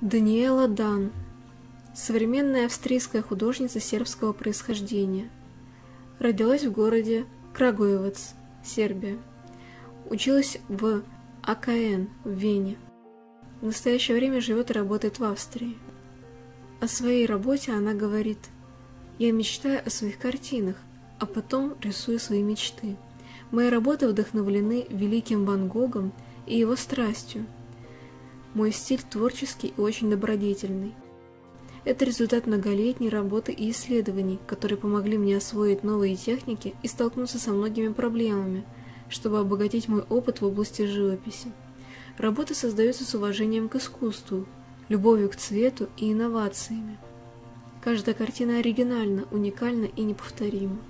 Даниэла Дан – современная австрийская художница сербского происхождения. Родилась в городе Крагуевац, Сербия. Училась в АКН в Вене. В настоящее время живет и работает в Австрии. О своей работе она говорит: «Я мечтаю о своих картинах, а потом рисую свои мечты. Мои работы вдохновлены великим Ван Гогом и его страстью. Мой стиль творческий и очень добродетельный. Это результат многолетней работы и исследований, которые помогли мне освоить новые техники и столкнуться со многими проблемами, чтобы обогатить мой опыт в области живописи. Работы создаются с уважением к искусству, любовью к цвету и инновациями. Каждая картина оригинальна, уникальна и неповторима».